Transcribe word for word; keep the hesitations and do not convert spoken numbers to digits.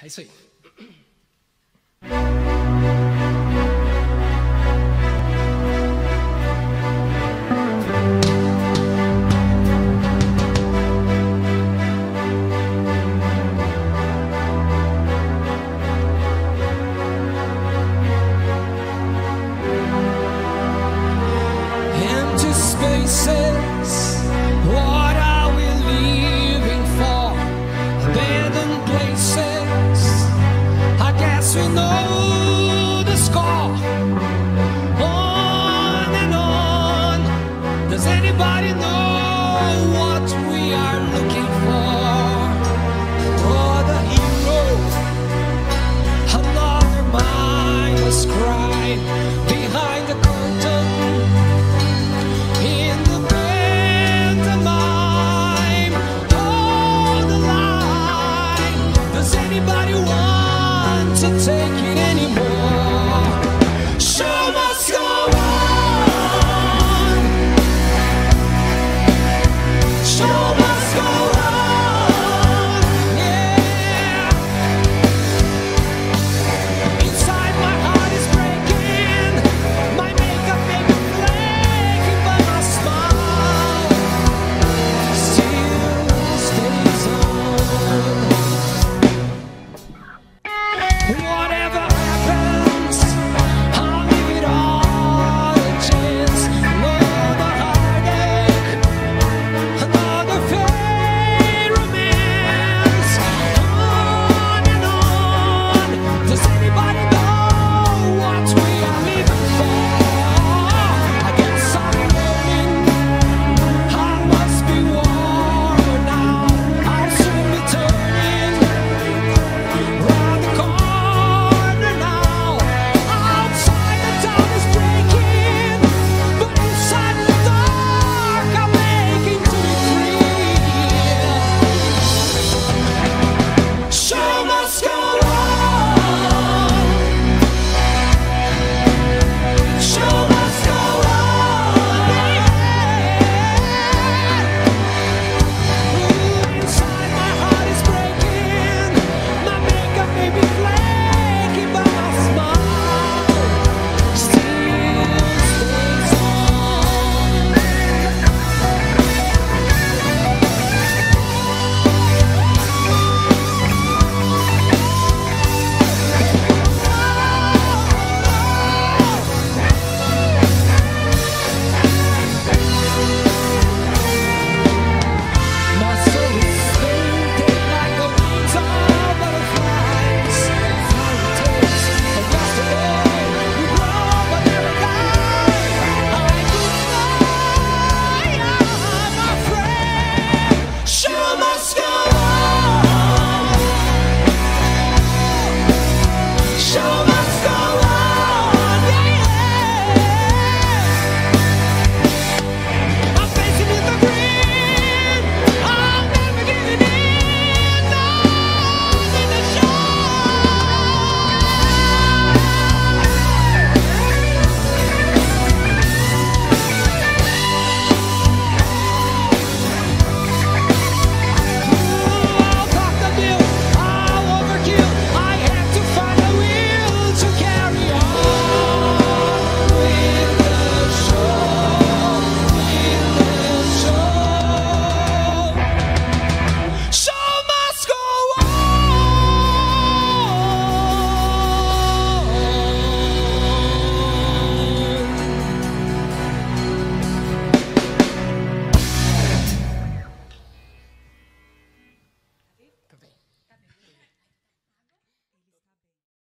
É isso aí. Spaces, what are we leaving for? Abandoned places, I guess we know the score. On and on, does anybody know what we are looking for? For the hero, another mindless cry behind the curtain. Anybody want to take it anymore?